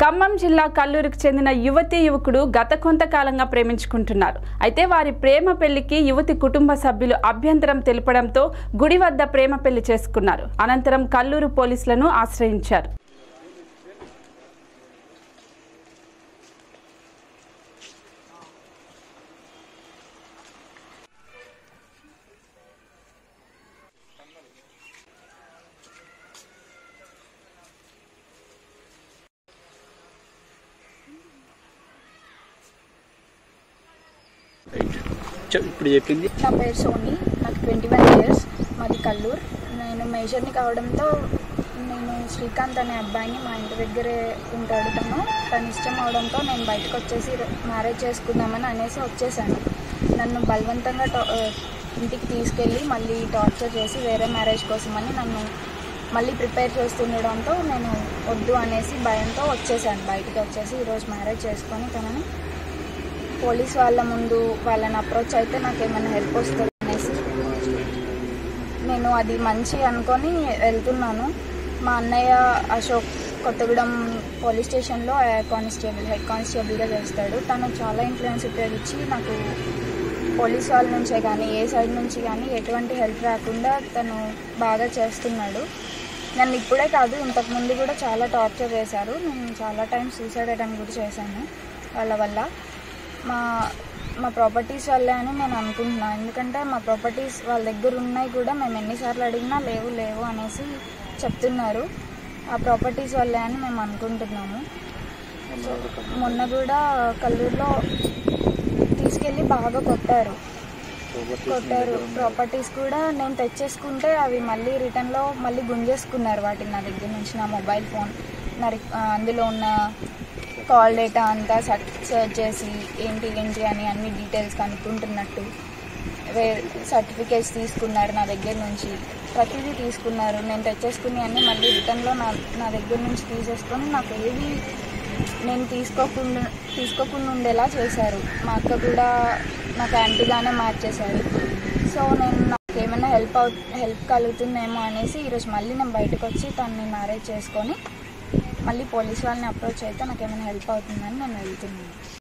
ఖమ్మం జిల్లా కల్లూరుకు చెందిన యువతి యువకుడు గత కొంతకాలంగా ప్రేమించుకుంటున్నారు. అయితే వారి ప్రేమ పెళ్లికి యువతి కుటుంబ సభ్యులు అభ్యంతరం తెలపడంతో గుడి వద్ద ప్రేమ పెళ్లి చేసుకున్నారు. అనంతరం కల్లూరు పోలీసులను ఆశ్రయించారు. ఇప్పుడు చెప్పింది, నా పేరు సోని, నాకు 21 years, మాది కల్లూరు. నేను మేజర్ని కావడంతో నేను శ్రీకాంత్ అనే అబ్బాయిని, మా ఇంటి దగ్గరే ఉంటాడు తను, తను ఇష్టం అవడంతో నేను బయటకు వచ్చేసి మ్యారేజ్ చేసుకుందామని అనేసి వచ్చేసాను. నన్ను బలవంతంగా ఇంటికి తీసుకెళ్ళి మళ్ళీ టార్చర్ చేసి వేరే మ్యారేజ్ కోసమని నన్ను మళ్ళీ ప్రిపేర్ చేస్తుండడంతో నేను వద్దు అనేసి భయంతో వచ్చేసాను. బయటకు వచ్చేసి ఈరోజు మ్యారేజ్ చేసుకొని తనని పోలీస్ వాళ్ళ ముందు వాళ్ళని అప్రోచ్ అయితే నాకు ఏమైనా హెల్ప్ వస్తుంది అనేసి నేను అది మంచి అనుకొని వెళ్తున్నాను. మా అన్నయ్య అశోక్ కొత్తగూడెం పోలీస్ స్టేషన్లో హెడ్ కానిస్టేబుల్గా చేస్తాడు. తను చాలా ఇన్ఫ్లుయెన్స్ ఉపయోగించి నాకు పోలీస్ వాళ్ళ నుంచే కానీ ఏ సైడ్ నుంచి కానీ ఎటువంటి హెల్ప్ రాకుండా తను బాగా చేస్తున్నాడు. నన్ను ఇప్పుడే కాదు, ఇంతకుముందు కూడా చాలా టార్చర్ చేశారు. నేను చాలా టైం సూసైడ్ అటెంప్ట్ కూడా చేశాను వాళ్ళ వల్ల. మా ప్రాపర్టీస్ వల్లే అని నేను అనుకుంటున్నాను, ఎందుకంటే మా ప్రాపర్టీస్ వాళ్ళ దగ్గర ఉన్నాయి కూడా మేము ఎన్నిసార్లు అడిగినా లేవు లేవు అనేసి చెప్తున్నారు. ఆ ప్రాపర్టీస్ వల్లే అని మేము అనుకుంటున్నాము. మొన్న కూడా కల్లూరులో తీసుకెళ్ళి బాగా కొట్టారు. ప్రాపర్టీస్ కూడా నేను తెచ్చేసుకుంటే అవి మళ్ళీ రిటర్న్లో మళ్ళీ గుంజేసుకున్నారు వాటిని నా దగ్గర నుంచి. నా మొబైల్ ఫోన్, నా అందులో ఉన్న కాల్ డేటా అంతా సర్చ్ చేసి ఏంటి అని అన్ని డీటెయిల్స్ కనుక్కుంటున్నట్టు సర్టిఫికేట్స్ తీసుకున్నారు నా దగ్గర నుంచి, ప్రతిదీ తీసుకున్నారు. నేను తెచ్చేసుకుని అన్నీ మళ్ళీ రిటర్న్లో నా దగ్గర నుంచి తీసేసుకొని నాకు ఏది నేను తీసుకోకుండా ఉండేలా చేశారు. మా అక్క కూడా నాకు యాంటీగానే మార్చేశారు. సో నేను నాకు ఏమైనా హెల్ప్ కలుగుతుందేమో అనేసి ఈరోజు మళ్ళీ నేను బయటకు వచ్చి తనని మ్యారేజ్ చేసుకొని మళ్ళీ పోలీస్ వాళ్ళని అప్రోచ్ అయితే నాకు ఏమైనా హెల్ప్ అవుతుందని నేను వెళ్తున్నాను.